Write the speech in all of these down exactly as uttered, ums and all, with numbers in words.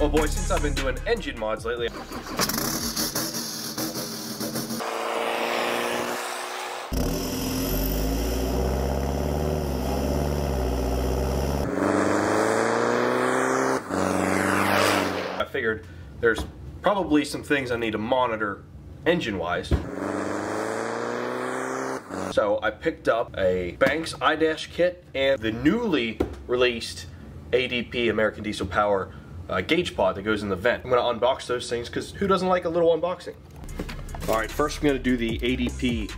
Oh boy, since I've been doing engine mods lately. I figured there's probably some things I need to monitor engine-wise. So I picked up a Banks iDash kit and the newly released A D P American Diesel Power uh, gauge pod that goes in the vent. I'm going to unbox those things because who doesn't like a little unboxing? Alright, first I'm going to do the A D P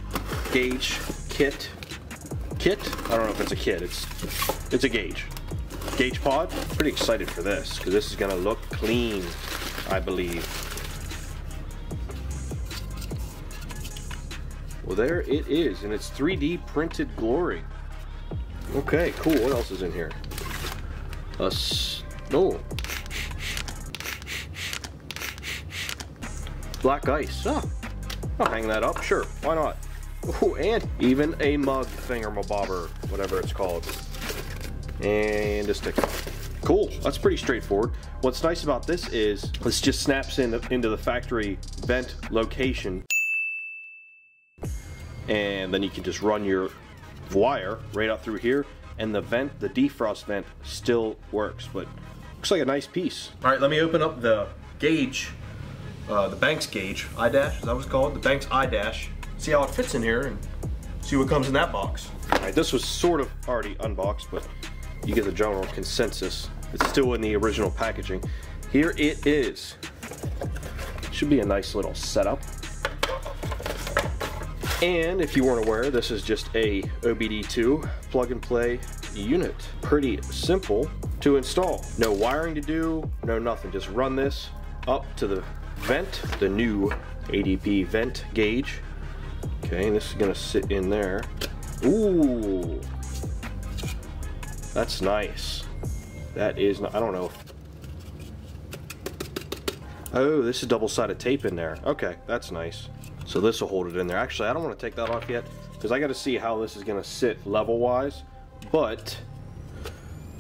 gauge kit. Kit? I don't know if it's a kit. It's, it's a gauge. Gauge pod. I'm pretty excited for this because this is going to look clean, I believe. Well, there it is in its three D printed glory. Okay, cool. What else is in here? A s no. Black ice. Oh, I'll hang that up. Sure, why not? Oh, and even a mug finger mabobber, whatever it's called. And a sticker. Cool, that's pretty straightforward. What's nice about this is this just snaps in the, into the factory vent location. And then you can just run your wire right out through here, and the vent, the defrost vent, still works, but looks like a nice piece. All right, let me open up the gauge, uh, the Banks gauge, iDash, as I was called, the Banks iDash. See how it fits in here and see what comes in that box. All right, this was sort of already unboxed, but you get the general consensus. It's still in the original packaging. Here it is. Should be a nice little setup. And if you weren't aware, this is just a O B D two plug and play unit. Pretty simple to install. No wiring to do, no nothing. Just run this up to the vent, the new A D P vent gauge. Okay, and this is gonna sit in there. Ooh, that's nice. That is, not, I don't know. If, oh, this is double-sided tape in there. Okay, that's nice. So this will hold it in there. Actually, I don't want to take that off yet because I got to see how this is going to sit level-wise. But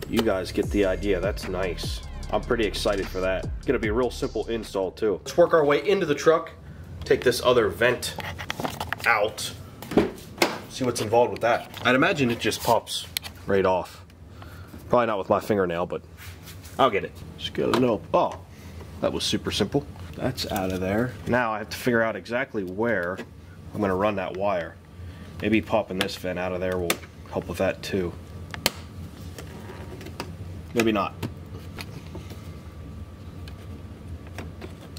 you guys get the idea. That's nice. I'm pretty excited for that. It's going to be a real simple install too. Let's work our way into the truck. Take this other vent out. See what's involved with that. I'd imagine it just pops right off. Probably not with my fingernail, but I'll get it. Just got a little. Oh, that was super simple. That's out of there. Now I have to figure out exactly where I'm going to run that wire. Maybe popping this vent out of there will help with that too. Maybe not.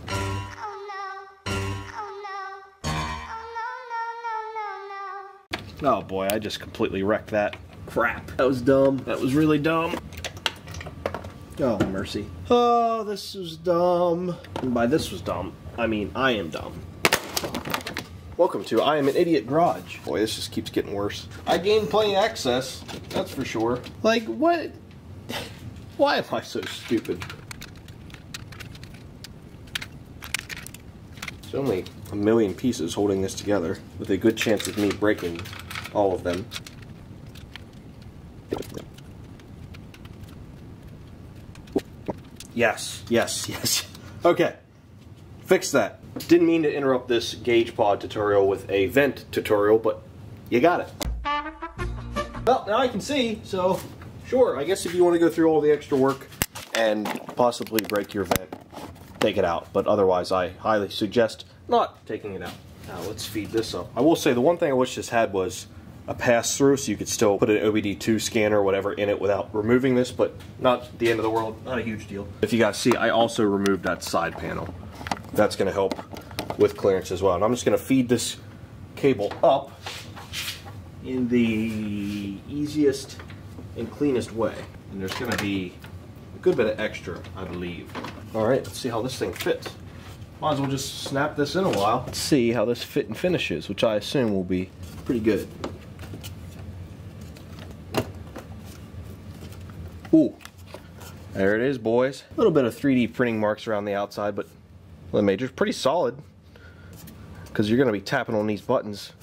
Oh no. Oh no. Oh no, no, no, no, no. Oh boy, I just completely wrecked that. Crap. That was dumb. That was really dumb. Oh, mercy. Oh, this is dumb. And by this was dumb, I mean I am dumb. Welcome to I Am an Idiot Garage. Boy, this just keeps getting worse. I gained plenty of access, that's for sure. Like, what? Why am I so stupid? There's only a million pieces holding this together, with a good chance of me breaking all of them. Yes, yes, yes. Okay, fix that. Didn't mean to interrupt this gauge pod tutorial with a vent tutorial, but you got it. Well, now I can see, so sure. I guess if you want to go through all the extra work and possibly break your vent, take it out. But otherwise, I highly suggest not taking it out. Now let's feed this up. I will say the one thing I wish this had was a pass-through, so you could still put an O B D two scanner or whatever in it without removing this, but not the end of the world, not a huge deal. If you guys see, I also removed that side panel. That's going to help with clearance as well. And I'm just going to feed this cable up in the easiest and cleanest way. And there's going to be a good bit of extra, I believe. All right, let's see how this thing fits. Might as well just snap this in a while. Let's see how this fit and finishes, which I assume will be pretty good. Ooh, there it is, boys. A little bit of three D printing marks around the outside, but the major's pretty solid because you're going to be tapping on these buttons.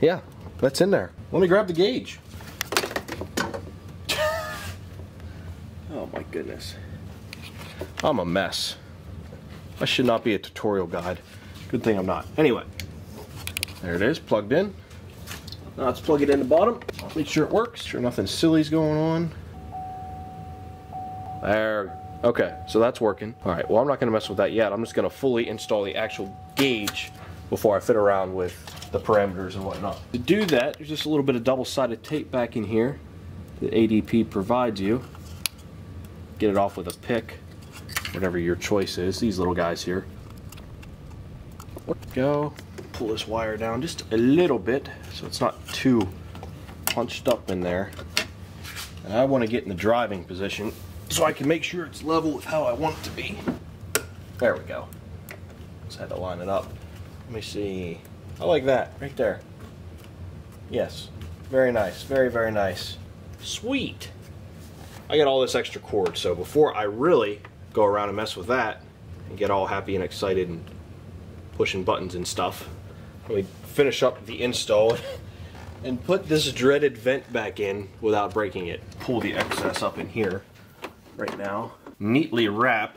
Yeah, that's in there. Let me grab the gauge. Oh my goodness. I'm a mess. I should not be a tutorial guide. Good thing I'm not. Anyway, there it is, plugged in. Now let's plug it in the bottom. Make sure it works, sure nothing silly's going on. There, okay, so that's working. All right, well, I'm not gonna mess with that yet. I'm just gonna fully install the actual gauge before I fit around with the parameters and whatnot. To do that, there's just a little bit of double-sided tape back in here that A D P provides you. Get it off with a pick, whatever your choice is. These little guys here. Go, pull this wire down just a little bit so it's not too punched up in there. And I want to get in the driving position so I can make sure it's level with how I want it to be. There we go. Just had to line it up. Let me see. I like that, right there. Yes, very nice, very, very nice. Sweet! I got all this extra cord, so before I really go around and mess with that and get all happy and excited and pushing buttons and stuff, let me finish up the install and put this dreaded vent back in without breaking it. Pull the excess up in here right now. Neatly wrap.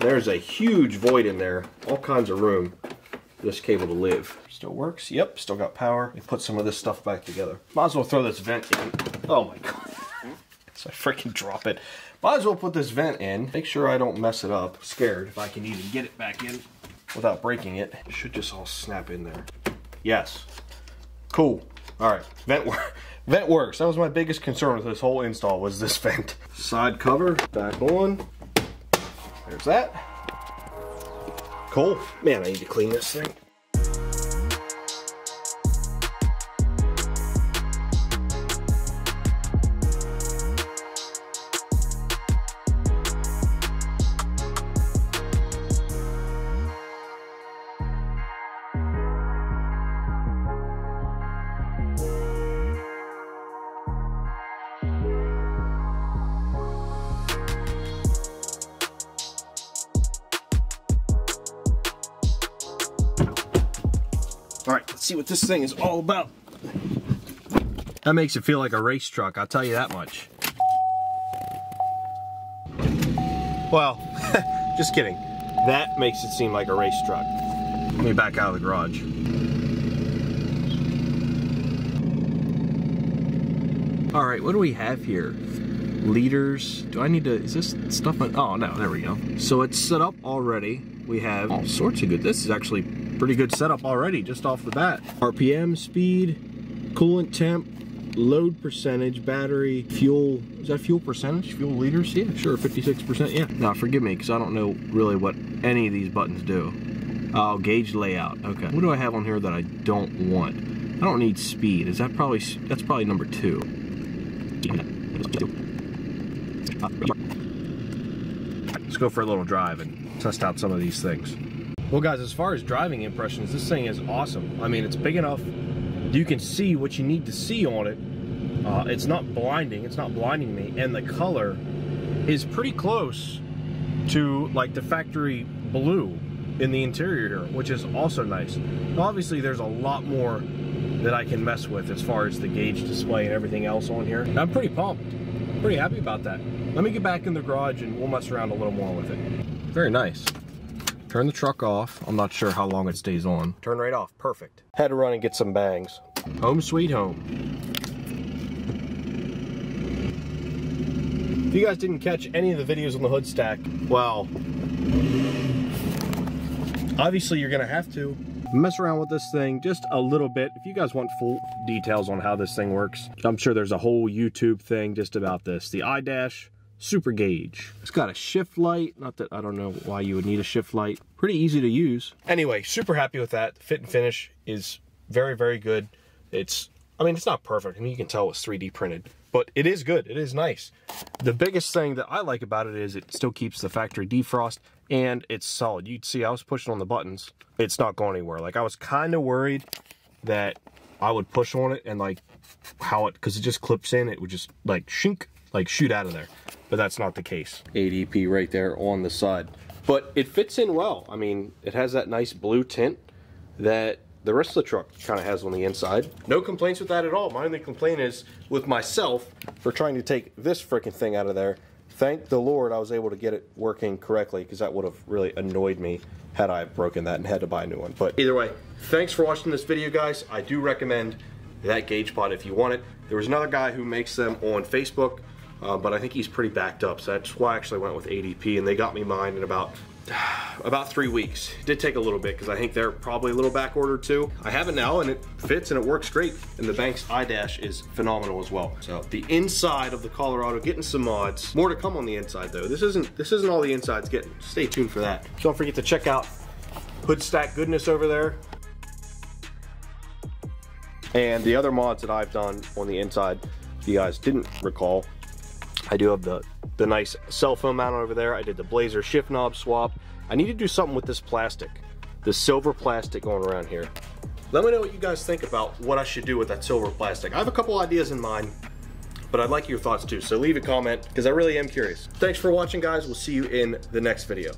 There's a huge void in there, all kinds of room for this cable to live. Still works, yep, still got power. We put some of this stuff back together. Might as well throw this vent in. Oh my god. So I freaking drop it. Might as well put this vent in. Make sure I don't mess it up. I'm scared if I can even get it back in without breaking it. It should just all snap in there. Yes. Cool. All right, vent, wor vent works. That was my biggest concern with this whole install, was this vent. Side cover, back on. There's that. Cool. Man, I need to clean this thing. Alright, let's see what this thing is all about. That makes it feel like a race truck, I'll tell you that much. Well, just kidding. That makes it seem like a race truck. Let me back out of the garage. Alright, what do we have here? Liters. Do I need to, is this stuff on, oh no, there we go. So it's set up already. We have all sorts of good, this is actually pretty good setup already, just off the bat. R P M, speed, coolant temp, load percentage, battery, fuel, is that fuel percentage? Fuel liters? Yeah, sure, fifty-six percent, yeah. Now, forgive me, because I don't know really what any of these buttons do. Oh, gauge layout, okay. What do I have on here that I don't want? I don't need speed, is that probably, that's probably number two. Let's go for a little drive and test out some of these things. Well guys, as far as driving impressions, this thing is awesome. I mean, it's big enough, you can see what you need to see on it. Uh, it's not blinding, it's not blinding me, and the color is pretty close to like the factory blue in the interior, which is also nice. Now, obviously there's a lot more that I can mess with as far as the gauge display and everything else on here. I'm pretty pumped, pretty happy about that. Let me get back in the garage and we'll mess around a little more with it. Very nice. Turn the truck off. I'm not sure how long it stays on. Turn right off, perfect. Had to run and get some bangs. Home sweet home. If you guys didn't catch any of the videos on the Hoodstack, well, obviously you're gonna have to mess around with this thing just a little bit. If you guys want full details on how this thing works, I'm sure there's a whole YouTube thing just about this. The iDash Super Gauge. It's got a shift light, not that I don't know why you would need a shift light. Pretty easy to use. Anyway, super happy with that. Fit and finish is very, very good. It's, I mean, it's not perfect. I mean, you can tell it's three D printed, but it is good, it is nice. The biggest thing that I like about it is it still keeps the factory defrost and it's solid. You'd see I was pushing on the buttons. It's not going anywhere. Like I was kind of worried that I would push on it and like how it, cause it just clips in, it would just like shink, like shoot out of there. But that's not the case. A D P right there on the side. But it fits in well. I mean, it has that nice blue tint that the rest of the truck kind of has on the inside. No complaints with that at all. My only complaint is with myself for trying to take this freaking thing out of there, thank the Lord I was able to get it working correctly, because that would have really annoyed me had I broken that and had to buy a new one. But either way, thanks for watching this video, guys. I do recommend that GaugePod if you want it. There was another guy who makes them on Facebook, uh, but I think he's pretty backed up, so that's why I actually went with A D P, and they got me mine in about about three weeks. It did take a little bit because I think they're probably a little back ordered too. I have it now and it fits and it works great. And the Banks iDash is phenomenal as well. So the inside of the Colorado, getting some mods. More to come on the inside though. This isn't this isn't all the inside's getting. Stay tuned for that. Don't forget to check out Hoodstack goodness over there. And the other mods that I've done on the inside, if you guys didn't recall, I do have the the nice cell phone mount over there. I did the Blazer shift knob swap. I need to do something with this plastic, the silver plastic going around here. Let me know what you guys think about what I should do with that silver plastic. I have a couple ideas in mind, but I'd like your thoughts too. So leave a comment, because I really am curious. Thanks for watching, guys. We'll see you in the next video.